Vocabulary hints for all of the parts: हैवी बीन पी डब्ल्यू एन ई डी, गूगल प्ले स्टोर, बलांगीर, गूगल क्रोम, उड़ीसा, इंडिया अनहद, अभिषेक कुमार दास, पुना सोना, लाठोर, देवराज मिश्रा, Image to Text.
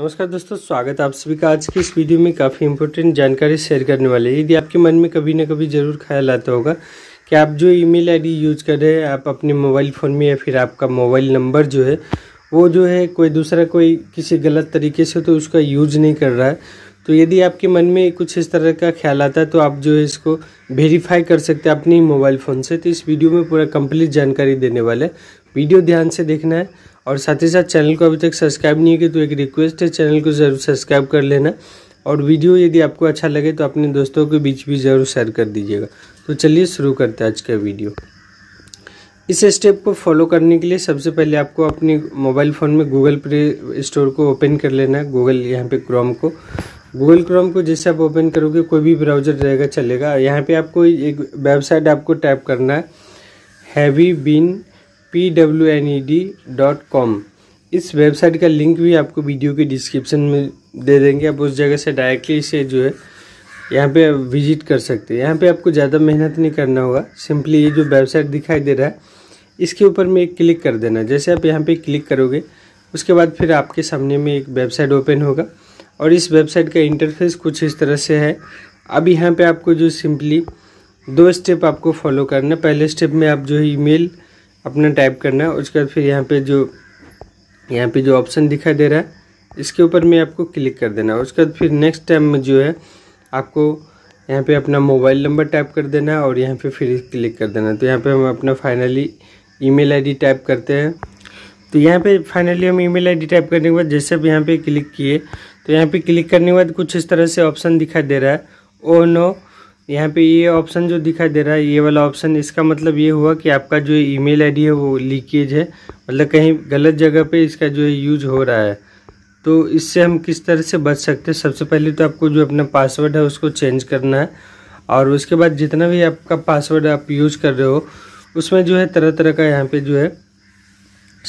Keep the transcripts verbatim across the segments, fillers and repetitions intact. नमस्कार दोस्तों, स्वागत है आप सभी का। आज की इस वीडियो में काफ़ी इंपॉर्टेंट जानकारी शेयर करने वाले हैं। यदि आपके मन में कभी ना कभी ज़रूर ख्याल आता होगा कि आप जो ईमेल आईडी यूज कर रहे हैं, आप अपने मोबाइल फ़ोन में या फिर आपका मोबाइल नंबर जो है वो जो है कोई दूसरा कोई किसी गलत तरीके से तो उसका यूज़ नहीं कर रहा है। तो यदि आपके मन में कुछ इस तरह का ख्याल आता है तो आप जो है इसको वेरीफाई कर सकते हैं अपने मोबाइल फ़ोन से। तो इस वीडियो में पूरा कंप्लीट जानकारी देने वाला है, वीडियो ध्यान से देखना है। और साथ ही साथ चैनल को अभी तक सब्सक्राइब नहीं किया तो एक रिक्वेस्ट है, चैनल को ज़रूर सब्सक्राइब कर लेना। और वीडियो यदि आपको अच्छा लगे तो अपने दोस्तों के बीच भी ज़रूर शेयर कर दीजिएगा। तो चलिए शुरू करते हैं आज का वीडियो। इस स्टेप को फॉलो करने के लिए सबसे पहले आपको अपने मोबाइल फ़ोन में गूगल प्ले स्टोर को ओपन कर लेना है। गूगल यहाँ पर क्रोम को गूगल क्रोम को जैसे आप ओपन करोगे कोई भी ब्राउज़र रहेगा चलेगा। यहाँ पर आपको एक वेबसाइट आपको टाइप करना है, हैवी बीन पी डब्ल्यू एन ई डी dot com. इस वेबसाइट का लिंक भी आपको वीडियो के डिस्क्रिप्शन में दे देंगे। आप उस जगह से डायरेक्टली इसे जो है यहाँ पे विजिट कर सकते हैं। यहाँ पे आपको ज़्यादा मेहनत नहीं करना होगा, सिंपली ये जो वेबसाइट दिखाई दे रहा है इसके ऊपर में एक क्लिक कर देना। जैसे आप यहाँ पे क्लिक करोगे उसके बाद फिर आपके सामने में एक वेबसाइट ओपन होगा और इस वेबसाइट का इंटरफेस कुछ इस तरह से है। अब यहाँ पर आपको जो सिंपली दो स्टेप आपको फॉलो करना। पहले स्टेप में आप जो है ईमेल अपना टाइप करना है, उसके बाद फिर यहाँ पे जो यहाँ पे जो ऑप्शन दिखाई दे रहा है इसके ऊपर में आपको क्लिक कर देना है। उसके बाद फिर नेक्स्ट टाइम में जो है आपको यहाँ पे अपना मोबाइल नंबर टाइप कर देना है और यहाँ पे फिर क्लिक कर देना है। तो यहाँ पे हम अपना फाइनली ईमेल आईडी टाइप करते हैं। तो यहाँ पे फाइनली हम ईमेल आईडी टाइप करने के बाद जैसे अब यहाँ पर क्लिक किए तो यहाँ पर क्लिक करने के बाद कुछ इस तरह से ऑप्शन दिखाई दे रहा है। ओ नो, यहाँ पे ये ऑप्शन जो दिखाई दे रहा है ये वाला ऑप्शन, इसका मतलब ये हुआ कि आपका जो ईमेल आईडी है वो लीकेज है, मतलब कहीं गलत जगह पे इसका जो है यूज हो रहा है। तो इससे हम किस तरह से बच सकते हैं? सबसे पहले तो आपको जो अपना पासवर्ड है उसको चेंज करना है और उसके बाद जितना भी आपका पासवर्ड आप यूज कर रहे हो उसमें जो है तरह तरह का यहाँ पर जो है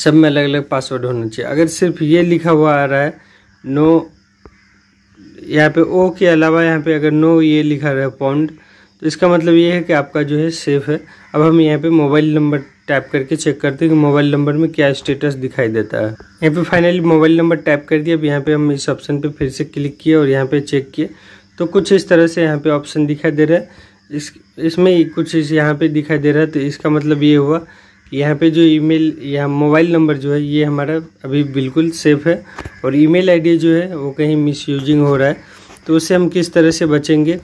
सब में अलग अलग पासवर्ड होना चाहिए। अगर सिर्फ ये लिखा हुआ आ रहा है नो, यहाँ पे ओ के अलावा यहाँ पे अगर नो ये लिखा रहा है पौंड, तो इसका मतलब ये है कि आपका जो है सेफ़ है। अब हम यहाँ पे मोबाइल नंबर टाइप करके चेक करते हैं कि मोबाइल नंबर में क्या स्टेटस दिखाई देता है। यहाँ पे फाइनली मोबाइल नंबर टाइप कर दिया। अब यहाँ पे हम इस ऑप्शन पे फिर से क्लिक किए और यहाँ पे चेक किए तो कुछ इस तरह से यहाँ पर ऑप्शन दिखाई दे रहा है। इस इसमें कुछ इस यहाँ पर दिखाई दे रहा है। तो इसका मतलब ये हुआ कि यहाँ पर जो ईमेल या मोबाइल नंबर जो है ये हमारा अभी बिल्कुल सेफ़ है और ईमेल आईडी जो है वो कहीं मिसयूजिंग हो रहा है। तो उससे हम किस तरह से बचेंगे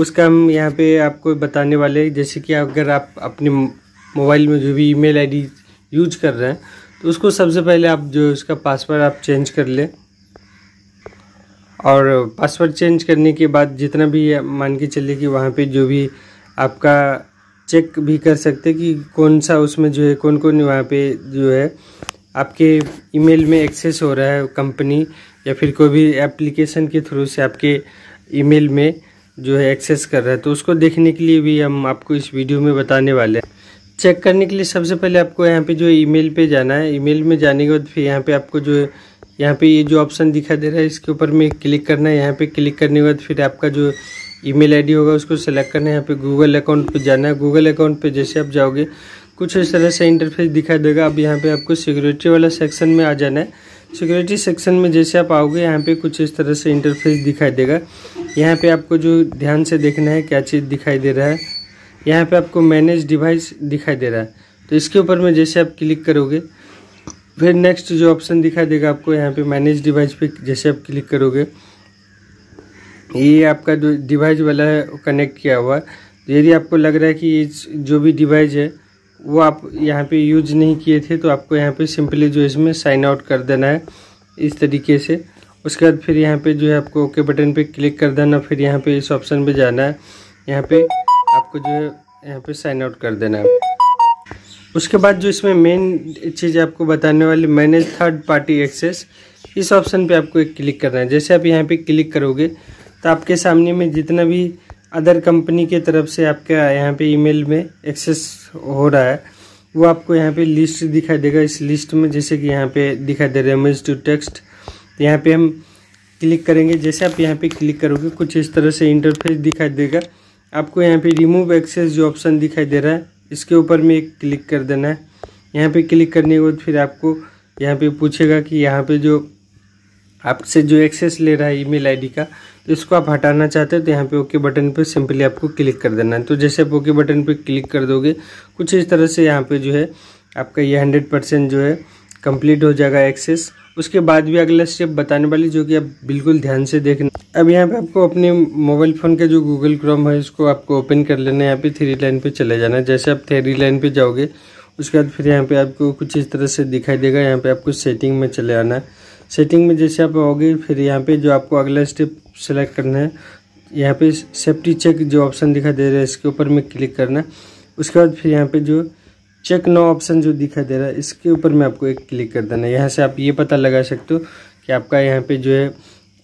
उसका हम यहाँ पे आपको बताने वाले हैं। जैसे कि अगर आप अपने मोबाइल में जो भी ईमेल आईडी यूज कर रहे हैं तो उसको सबसे पहले आप जो उसका पासवर्ड आप चेंज कर लें और पासवर्ड चेंज करने के बाद जितना भी मान के चलिए कि वहाँ पर जो भी आपका चेक भी कर सकते कि कौन सा उसमें जो है कौन कौन वहाँ पे जो है आपके ईमेल में एक्सेस हो रहा है, कंपनी या फिर कोई भी एप्लीकेशन के थ्रू से आपके ईमेल में जो है एक्सेस कर रहा है। तो उसको देखने के लिए भी हम आपको इस वीडियो में बताने वाले हैं। चेक करने के लिए सबसे पहले आपको यहाँ पे जो ईमेल पे जाना है। ईमेल में जाने के बाद फिर यहाँ पर आपको जो है यहाँ पर ये जो ऑप्शन दिखाई दे रहा है इसके ऊपर में क्लिक करना है। यहाँ पर क्लिक करने के बाद फिर आपका जो ईमेल आईडी होगा उसको सेलेक्ट करना है। यहाँ पे गूगल अकाउंट पे जाना है। गूगल अकाउंट पे जैसे आप जाओगे कुछ इस तरह से इंटरफेस दिखाई देगा। अब यहाँ पे आपको सिक्योरिटी वाला सेक्शन में आ जाना है। सिक्योरिटी सेक्शन में जैसे आप आओगे यहाँ पे कुछ इस तरह से इंटरफेस दिखाई देगा। यहाँ पे आपको जो ध्यान से देखना है क्या चीज़ दिखाई दे रहा है। यहाँ पर आपको मैनेज डिवाइस दिखाई दे रहा है तो इसके ऊपर में जैसे आप क्लिक करोगे फिर नेक्स्ट जो ऑप्शन दिखाई देगा आपको यहाँ पर मैनेज डिवाइस पे जैसे आप क्लिक करोगे ये आपका जो डिवाइस वाला है कनेक्ट किया हुआ है। तो यदि आपको लग रहा है कि जो भी डिवाइस है वो आप यहाँ पे यूज नहीं किए थे तो आपको यहाँ पे सिंपली जो इसमें साइन आउट कर देना है इस तरीके से। उसके बाद फिर यहाँ पे जो है आपको ओके बटन पे क्लिक कर देना। फिर यहाँ पे इस ऑप्शन पे जाना है, यहाँ पे आपको जो है यहाँ पे साइन आउट कर देना है। उसके बाद जो इसमें मेन चीज़ आपको बताने वाली मैनेज थर्ड पार्टी एक्सेस, इस ऑप्शन पर आपको एक क्लिक करना है। जैसे आप यहाँ पर क्लिक करोगे तो आपके सामने में जितना भी अदर कंपनी के तरफ से आपके यहाँ पे ईमेल में एक्सेस हो रहा है वो आपको यहाँ पे लिस्ट दिखाई देगा। इस लिस्ट में जैसे कि यहाँ पे दिखाई दे रहा है इमेज टू टेक्स्ट, तो यहाँ पे हम क्लिक करेंगे। जैसे आप यहाँ पे क्लिक करोगे कुछ इस तरह से इंटरफेस दिखाई देगा। आपको यहाँ पे रिमूव एक्सेस जो ऑप्शन दिखाई दे रहा है इसके ऊपर में एक क्लिक कर देना है। यहाँ पर क्लिक करने के बाद फिर आपको यहाँ पर पूछेगा कि यहाँ पर जो आपसे जो एक्सेस ले रहा है ईमेल आईडी का, तो इसको आप हटाना चाहते हो तो यहाँ पे ओके बटन पे सिंपली आपको क्लिक कर देना है। तो जैसे आप ओके बटन पे क्लिक कर दोगे कुछ इस तरह से यहाँ पे जो है आपका ये हंड्रेड परसेंट जो है कंप्लीट हो जाएगा एक्सेस। उसके बाद भी अगला स्टेप बताने वाली जो कि आप बिल्कुल ध्यान से देखना। अब यहाँ पे आपको अपने मोबाइल फ़ोन का जो गूगल क्रोम है इसको आपको ओपन कर लेना है। यहाँ पे थ्री लाइन पे चले जाना है। जैसे आप थ्री लाइन पे जाओगे उसके बाद फिर यहाँ पे आपको कुछ इस तरह से दिखाई देगा। यहाँ पे आपको सेटिंग में चले आना है। सेटिंग में जैसे आप आओगे फिर यहाँ पे जो आपको अगला स्टेप सेलेक्ट करना है, यहाँ पे सेफ्टी चेक जो ऑप्शन दिखाई दे रहा है इसके ऊपर में क्लिक करना। उसके बाद फिर यहाँ पे जो चेक नो ऑप्शन जो दिखाई दे रहा है इसके ऊपर में आपको एक क्लिक कर देना है। यहाँ से आप ये पता लगा सकते हो कि आपका यहाँ पे जो है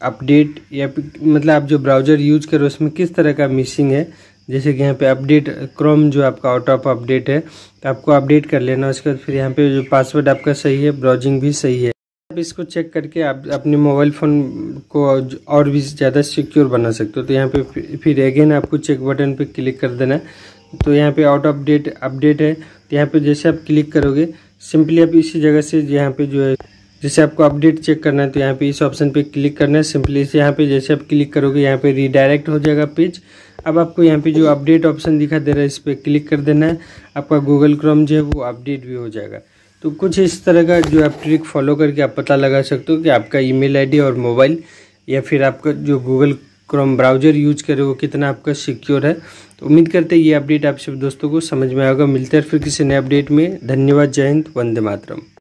अपडेट या मतलब आप जो ब्राउज़र यूज करो उसमें किस तरह का मिसिंग है। जैसे कि यहाँ पे अपडेट क्रोम जो आपका आउट ऑफ अपडेट है तो आपको अपडेट कर लेना। उसके बाद फिर यहाँ पे जो पासवर्ड आपका सही है, ब्राउजिंग भी सही है। आप इसको चेक करके आप अपने मोबाइल फ़ोन को और भी ज़्यादा सिक्योर बना सकते हो। तो यहाँ पे फिर अगेन आपको चेक बटन पे क्लिक कर देना। तो यहाँ पे आउट ऑफ डेट अपडेट है तो यहाँ पे जैसे आप क्लिक करोगे सिंपली आप इसी जगह से यहाँ पे जो है जैसे आपको अपडेट चेक करना है तो यहाँ पे इस ऑप्शन पे क्लिक करना है। सिंपली इसे यहाँ पे जैसे आप क्लिक करोगे यहाँ पे रीडायरेक्ट हो जाएगा पेज। अब आपको यहाँ पे जो अपडेट ऑप्शन दिखा दे रहा है इस पर क्लिक कर देना है। आपका गूगल क्रोम जो है वो अपडेट भी हो जाएगा। तो कुछ इस तरह का जो आप ट्रिक फॉलो करके आप पता लगा सकते हो कि आपका ईमेल आईडी और मोबाइल या फिर आपका जो गूगल क्रोम ब्राउज़र यूज करे वो कितना आपका सिक्योर है। तो उम्मीद करते हैं ये अपडेट आप सब दोस्तों को समझ में आएगा। मिलते हैं फिर किसी नए अपडेट में। धन्यवाद। जय हिंद। वंदे मातरम।